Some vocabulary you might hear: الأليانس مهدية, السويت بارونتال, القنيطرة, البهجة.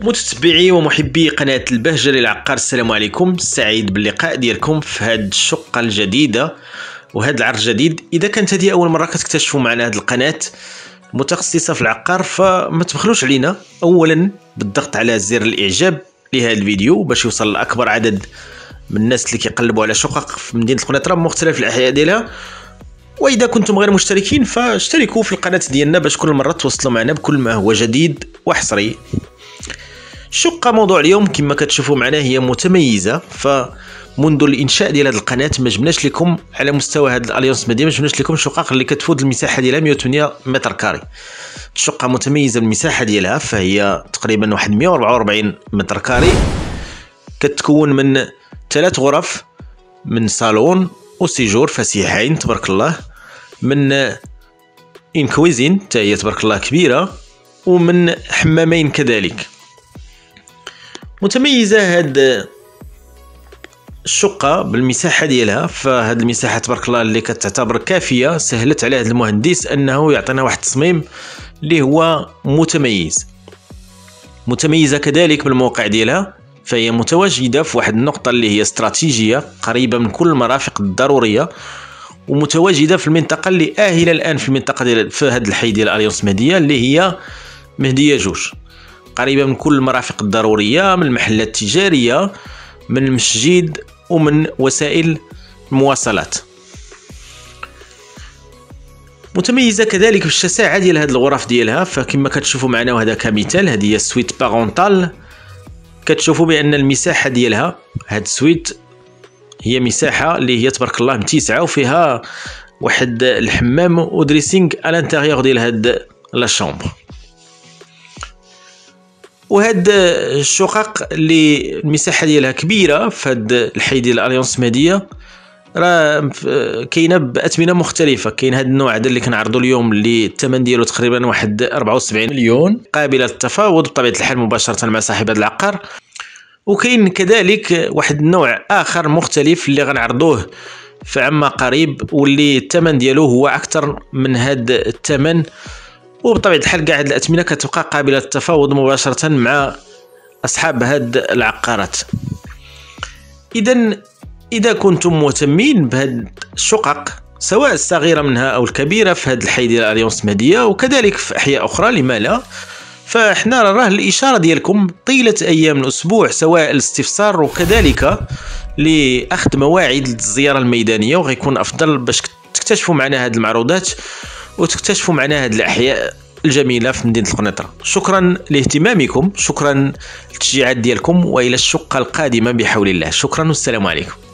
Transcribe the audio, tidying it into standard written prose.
متتبعي ومحبي قناة البهجة للعقار، السلام عليكم. سعيد باللقاء ديالكم في هاد الشقة الجديدة وهاد العرض الجديد. إذا كانت هذه أول مرة كتكتشفوا معنا هاد القناة متخصصة في العقار، فما تبخلوش علينا أولا بالضغط على زر الإعجاب لهذا الفيديو باش يوصل لأكبر عدد من الناس اللي كيقلبوا على شقق في مدينة القنيطرة بمختلف الأحياء ديالها. وإذا كنتم غير مشتركين فاشتركوا في القناة ديالنا باش كل مرة توصلوا معنا بكل ما هو جديد وحصري. شقة موضوع اليوم كما كتشوفوا معنا هي متميزة، فمنذ الانشاء ديال هذه القناة ما جبناش لكم على مستوى هذا الأليانس مهدية، ما جبناش لكم شقق اللي كتفوت المساحة ديالها 108 متر كاري. الشقة متميزة بالمساحة ديالها، فهي تقريبا واحد 144 متر كاري، كتكون من 3 غرف، من صالون وسيجور فسيحين تبارك الله، من ان كويزين حتى هي تبارك الله كبيرة، ومن حمامين كذلك. متميزة هاد الشقة بالمساحة ديالها، فهاد المساحة تبارك الله اللي كتعتبر كافية سهلت على هاد المهندس انه يعطينا واحد التصميم اللي هو متميز. متميزة كذلك بالموقع ديالها، فهي متواجدة في واحد النقطة اللي هي استراتيجية قريبة من كل المرافق الضرورية، ومتواجدة في المنطقة اللي آهلة الآن في المنطقة ديال في هاد الحي ديال الأليانس مهدية اللي هي مهدية جوج، قريبة من كل المرافق الضرورية، من المحلات التجارية، من المسجد، ومن وسائل المواصلات. متميزة كذلك بالشساعة ديال هاد الغرف ديالها، فكما كتشوفوا معنا وهذا كمثال هذه هي السويت بارونتال، كتشوفوا بأن المساحة ديالها هاد السويت هي مساحة اللي هي تبارك الله متسعة، وفيها واحد الحمام ودريسينغ على الانتيريور ديال هاد لا شومبر. وهاد الشقق اللي المساحه ديالها كبيره في هاد الحي ديال الأليانس مهدية راه كاينه باثمنه مختلفه. كاين هاد النوع هذا اللي كنعرضو اليوم اللي الثمن ديالو تقريبا واحد 74 مليون قابله للتفاوض بطبيعه الحال مباشره مع صاحب هاد العقار، وكاين كذلك واحد النوع اخر مختلف اللي غنعرضوه فعما قريب واللي الثمن ديالو هو اكثر من هاد الثمن، وبطبيعه الحال كاع هاد الاثمنه كتبقى قابله للتفاوض مباشره مع اصحاب هاد العقارات. اذا كنتم مهتمين بهاد الشقق سواء الصغيره منها او الكبيره في هاد الحي ديال الأليانس مهدية وكذلك في احياء اخرى، لما لا، فاحنا راه الاشاره ديالكم طيله ايام الاسبوع سواء الاستفسار وكذلك لاخذ مواعيد الزياره الميدانيه، وغيكون افضل باش تكتشفوا معنا هاد المعروضات وتكتشفوا معنا هاد الاحياء الجميله في مدينه القنيطره. شكرا لاهتمامكم، شكرا للتشجيعات ديالكم، والى الشقه القادمه بحول الله. شكرا والسلام عليكم.